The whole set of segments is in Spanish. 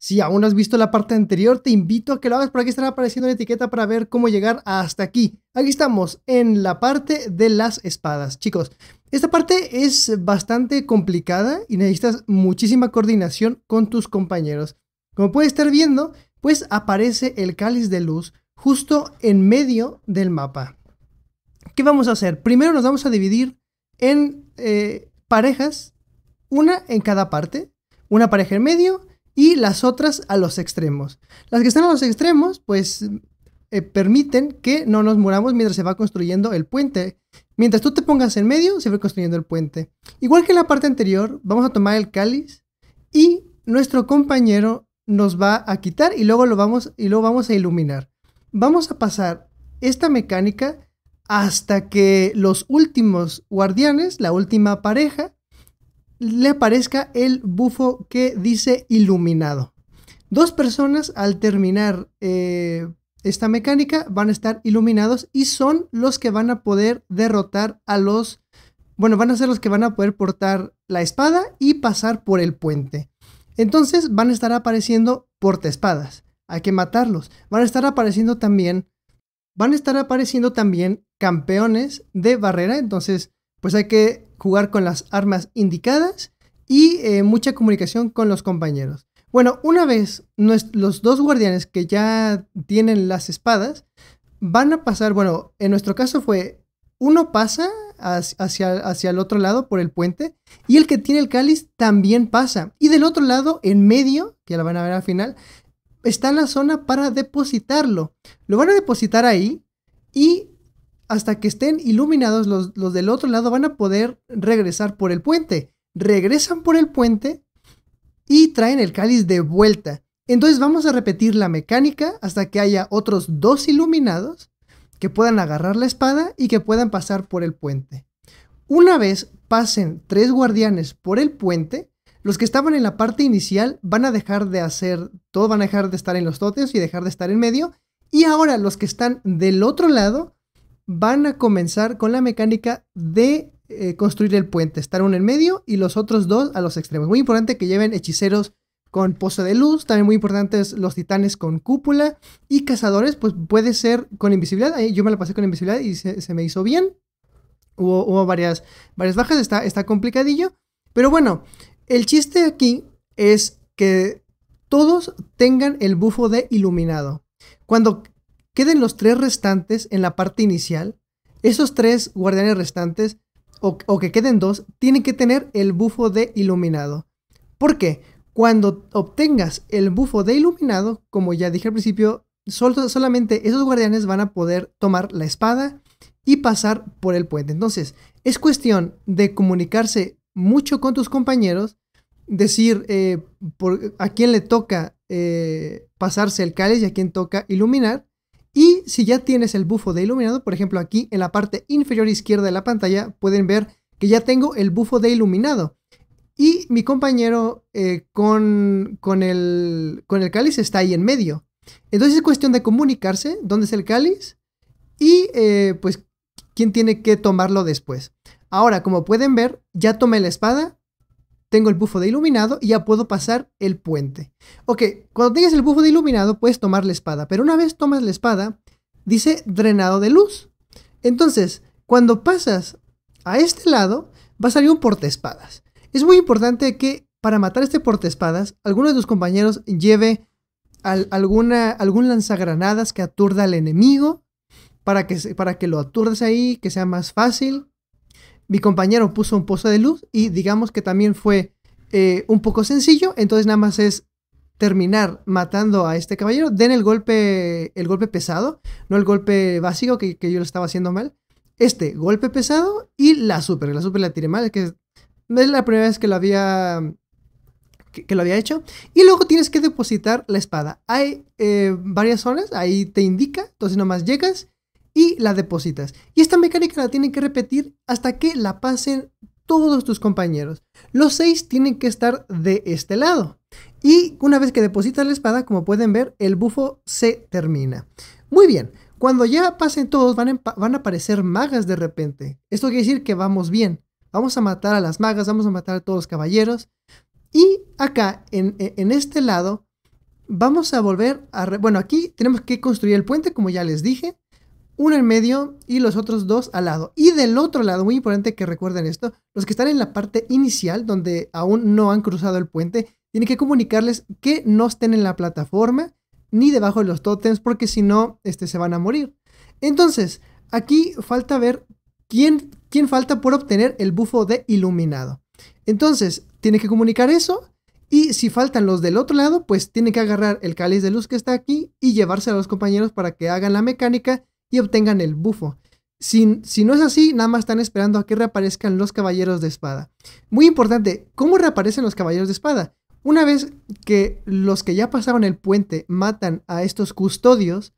Si aún no has visto la parte anterior, te invito a que lo hagas. Por aquí estará apareciendo una etiqueta para ver cómo llegar hasta aquí. Aquí estamos, en la parte de las espadas. Chicos, esta parte es bastante complicada y necesitas muchísima coordinación con tus compañeros. Como puedes estar viendo, pues aparece el cáliz de luz justo en medio del mapa. ¿Qué vamos a hacer? Primero nos vamos a dividir en parejas, una en cada parte, una pareja en medio y las otras a los extremos. Las que están a los extremos, pues permiten que no nos muramos mientras se va construyendo el puente. Mientras tú te pongas en medio, se va construyendo el puente. Igual que en la parte anterior, vamos a tomar el cáliz y nuestro compañero nos va a quitar y luego vamos a iluminar. Vamos a pasar esta mecánica hasta que los últimos guardianes, la última pareja, le aparezca el bufo que dice iluminado. Dos personas al terminar esta mecánica van a estar iluminados y son los que van a poder derrotar a los... Bueno, van a ser los que van a poder portar la espada y pasar por el puente. Entonces van a estar apareciendo portaespadas. Hay que matarlos. Van a estar apareciendo también campeones de barrera. Entonces, pues hay que jugar con las armas indicadas y mucha comunicación con los compañeros. Bueno, una vez los dos guardianes que ya tienen las espadas van a pasar, bueno, en nuestro caso fue uno pasa hacia el otro lado por el puente y el que tiene el cáliz también pasa. Y del otro lado, en medio, que ya la van a ver al final, está la zona para depositarlo. Lo van a depositar ahí y... hasta que estén iluminados los del otro lado van a poder regresar por el puente. Regresan por el puente y traen el cáliz de vuelta. Entonces vamos a repetir la mecánica hasta que haya otros dos iluminados que puedan agarrar la espada y que puedan pasar por el puente. Una vez pasen tres guardianes por el puente, los que estaban en la parte inicial van a dejar de hacer todo, van a dejar de estar en los tótems y dejar de estar en medio. Y ahora los que están del otro lado van a comenzar con la mecánica de construir el puente. Estar uno en medio y los otros dos a los extremos. Muy importante que lleven hechiceros con pozo de luz. También muy importantes los titanes con cúpula. Y cazadores, pues puede ser con invisibilidad. Ahí yo me la pasé con invisibilidad y se me hizo bien. Hubo varias bajas. Está complicadillo. Pero bueno, el chiste aquí es que todos tengan el bufo de iluminado. Cuando queden los tres restantes en la parte inicial, esos tres guardianes restantes, o que queden dos, tienen que tener el bufo de iluminado. ¿Por qué? Cuando obtengas el bufo de iluminado, como ya dije al principio, solamente esos guardianes van a poder tomar la espada y pasar por el puente. Entonces, es cuestión de comunicarse mucho con tus compañeros, decir a quién le toca pasarse el cáliz y a quién toca iluminar. Y si ya tienes el bufo de iluminado, por ejemplo aquí en la parte inferior izquierda de la pantalla pueden ver que ya tengo el bufo de iluminado. Y mi compañero con el cáliz está ahí en medio. Entonces es cuestión de comunicarse dónde es el cáliz y pues quién tiene que tomarlo después. Ahora, como pueden ver, ya tomé la espada, tengo el bufo de iluminado y ya puedo pasar el puente. Ok, cuando tengas el bufo de iluminado puedes tomar la espada, pero una vez tomas la espada, dice drenado de luz. Entonces, cuando pasas a este lado, va a salir un portaespadas. Es muy importante que para matar este portaespadas, alguno de tus compañeros lleve algún lanzagranadas que aturda al enemigo, para que lo aturdes ahí, que sea más fácil. Mi compañero puso un pozo de luz y digamos que también fue un poco sencillo. Entonces nada más es terminar matando a este caballero. Den el golpe pesado, no el golpe básico que yo lo estaba haciendo mal. Este golpe pesado y la super la tiré mal. Es que es la primera vez que lo había hecho. Y luego tienes que depositar la espada. Hay varias zonas, ahí te indica. Entonces nada más llegas y la depositas. Y esta mecánica la tienen que repetir hasta que la pasen todos tus compañeros. Los 6 tienen que estar de este lado. Y una vez que depositas la espada, como pueden ver, el bufo se termina. Muy bien. Cuando ya pasen todos, van a aparecer magas de repente. Esto quiere decir que vamos bien. Vamos a matar a las magas, vamos a matar a todos los caballeros. Y acá, en este lado, Vamos a volver a... Bueno, aquí tenemos que construir el puente, como ya les dije. Uno en medio y los otros dos al lado. Y del otro lado, muy importante que recuerden esto, los que están en la parte inicial, donde aún no han cruzado el puente, tienen que comunicarles que no estén en la plataforma ni debajo de los tótems, porque si no, se van a morir. Entonces, aquí falta ver quién falta por obtener el bufo de iluminado. Entonces, tiene que comunicar eso. Y si faltan los del otro lado, pues tienen que agarrar el cáliz de luz que está aquí y llevárselo a los compañeros para que hagan la mecánica y obtengan el bufo. Si no es así, nada más están esperando a que reaparezcan los caballeros de espada. Muy importante, ¿cómo reaparecen los caballeros de espada? Una vez que los que ya pasaron el puente matan a estos custodios,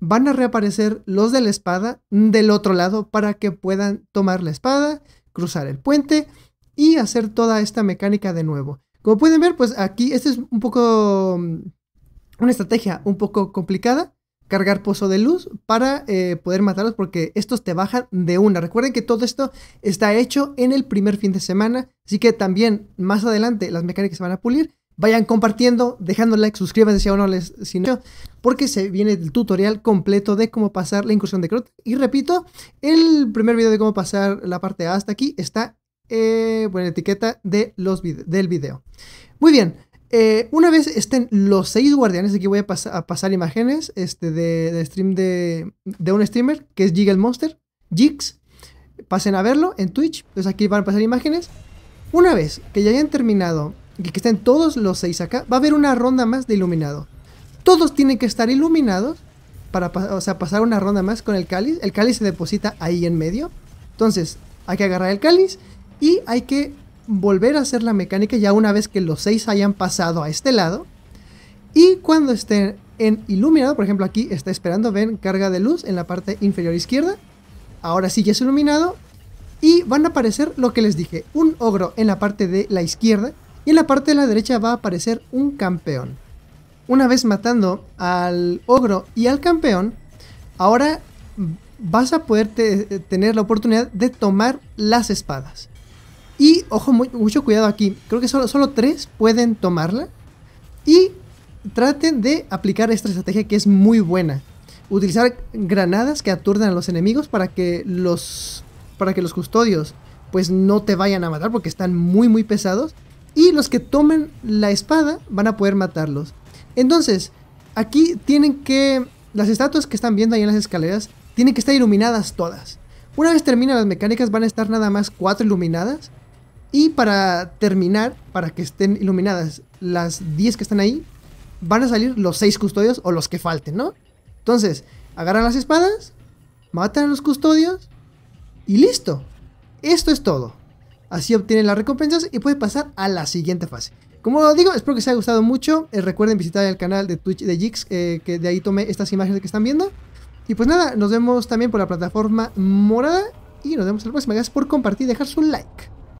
van a reaparecer los de la espada del otro lado para que puedan tomar la espada, cruzar el puente y hacer toda esta mecánica de nuevo. Como pueden ver, pues aquí es un poco una estrategia un poco complicada. Cargar pozo de luz para poder matarlos, porque estos te bajan de una. Recuerden que todo esto está hecho en el primer fin de semana. Así que también más adelante las mecánicas se van a pulir. Vayan compartiendo, dejando like, suscríbanse si no, porque se viene el tutorial completo de cómo pasar la incursión de Crota. Y repito, el primer video de cómo pasar la parte A hasta aquí está... bueno, etiqueta de del video. Muy bien, una vez estén los 6 guardianes, aquí voy a pasar imágenes de un streamer que es Jiggle Monster, Jigs. Pasen a verlo en Twitch. Entonces aquí van a pasar imágenes. Una vez que ya hayan terminado, que estén todos los 6 acá, va a haber una ronda más de iluminado. Todos tienen que estar iluminados para pasar una ronda más con el cáliz. El cáliz se deposita ahí en medio. Entonces hay que agarrar el cáliz y hay que volver a hacer la mecánica ya una vez que los 6 hayan pasado a este lado. Y cuando estén en iluminado, por ejemplo aquí está esperando, ven, carga de luz en la parte inferior izquierda. Ahora sí ya es iluminado. Y van a aparecer lo que les dije, un ogro en la parte de la izquierda. Y en la parte de la derecha va a aparecer un campeón. Una vez matando al ogro y al campeón, ahora vas a poder tener la oportunidad de tomar las espadas. Y ojo, mucho cuidado aquí. Creo que solo 3 pueden tomarla. Y traten de aplicar esta estrategia que es muy buena. Utilizar granadas que aturdan a los enemigos para que los custodios pues no te vayan a matar, porque están muy pesados. Y los que tomen la espada van a poder matarlos. Entonces, aquí tienen que... Las estatuas que están viendo ahí en las escaleras tienen que estar iluminadas todas. Una vez terminan las mecánicas van a estar nada más 4 iluminadas. Y para terminar, para que estén iluminadas las 10 que están ahí, van a salir los 6 custodios o los que falten, ¿no? Entonces, agarran las espadas, matan a los custodios y listo. Esto es todo. Así obtienen las recompensas y pueden pasar a la siguiente fase. Como digo, espero que os haya gustado mucho. Recuerden visitar el canal de Twitch de Jigs, que de ahí tomé estas imágenes que están viendo. Y pues nada, nos vemos también por la plataforma morada y nos vemos en la próxima. Gracias por compartir y dejar su like.